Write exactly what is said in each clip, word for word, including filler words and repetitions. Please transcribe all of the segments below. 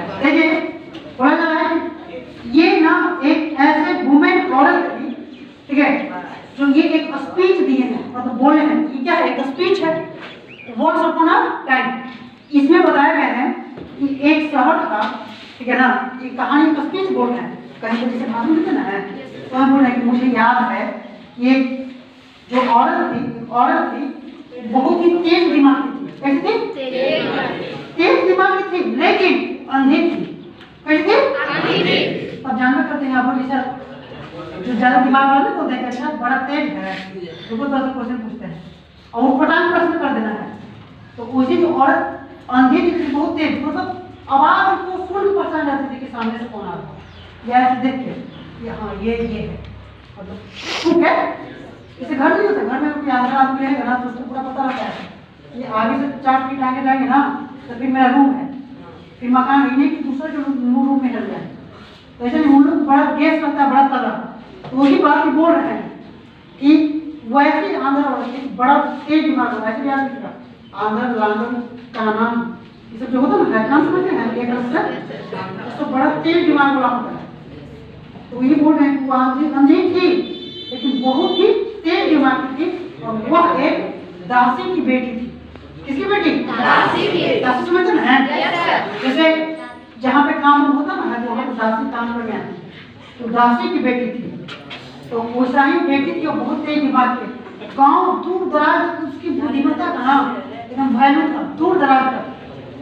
देखिए पता है ये ना एक ऐसे वुमेन औरत थी, ठीक है, जो ये एक स्पीच दिए हैं, मतलब बोले हैं कि क्या है, एक स्पीच है व्हाट्स अपॉन अ टाइम। इसमें बताया गया है कि एक शहर था, ठीक है ना, ये कहानी का स्पीच बोल रहे हैं, कहीं पर जैसे मालूम नहीं ना है तो हम बोल रहे हैं कि मुझे याद है ये जो औरत थी औरत थी बहुत ही तेज दिमाग की थी, कैसी थी, तेज दिमाग की थी, लेकिन अंधी थी, कैसी थी। अब जानना करते हैं आप लोग, जो ज्यादा दिमाग वाले को देखा अच्छा बड़ा तेज है तो वो तो क्वेश्चन पूछते हैं और वो फटाफट प्रश्न कर देना है। तो उसी जो औरत अंधी थी बहुत तेज, मतलब आवाज को सुन पहचान जाती थी कि सामने से कौन आ रहा है, या देख के हाँ ये ये है, मतलब ठीक है। इसे घर नहीं होता, घर में कोई आधा आदमी रहेगा ना तो उसको पूरा पता रहता है ये आगे से चार फीट आगे जाएंगे ना तो फिर मेरा रूम है, फिर मकान रहने की दूसरे जो रूम में चल जाए, तो ऐसे उन लोग बड़ा गैस लगता है, बड़ा तला। तो वही बात बोल रहे हैं कि वैसे आंध्र और बड़ा तेज दिमाग होगा, ऐसे याद रखिएगा आंध्र लांगन का नाम ये सब जो होता है ना, नाम समझते हैं एक तरह से बड़ा तेज दिमाग वाला होता है। तो वही बोल रहे हैं वो आंधी अंधी थी लेकिन बहुत ही तेज दिमाग की थी और वह एक दासी की बेटी थी। किसकी बेटी? दासी की। दासी समझते ना है, जैसे जहाँ पे काम होता ना वहाँ पे दासी काम करने आती है, तो दासी की बेटी थी। तो उसाई बेटी थी और बहुत तेज दिमाग की, गाँव दूर दराज उसकी बुद्धिमत्ता का नाम एकदम भयानक था, दूर दराज तक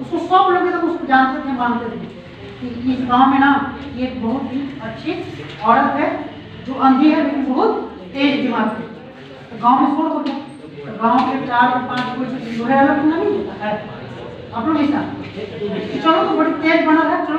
उसको सब लोग तक उसको जानते थे, मानते थे कि इस गाँव में ना ये बहुत ही अच्छी औरत है जो अंधी है लेकिन बहुत तेज दिमाग की। गांव में छोड़ दो, गांव के चार पांच कोई बुरा अलग नहीं होता है आप लोग ऐसा। चलो तो बड़ी तेज बना है, चलो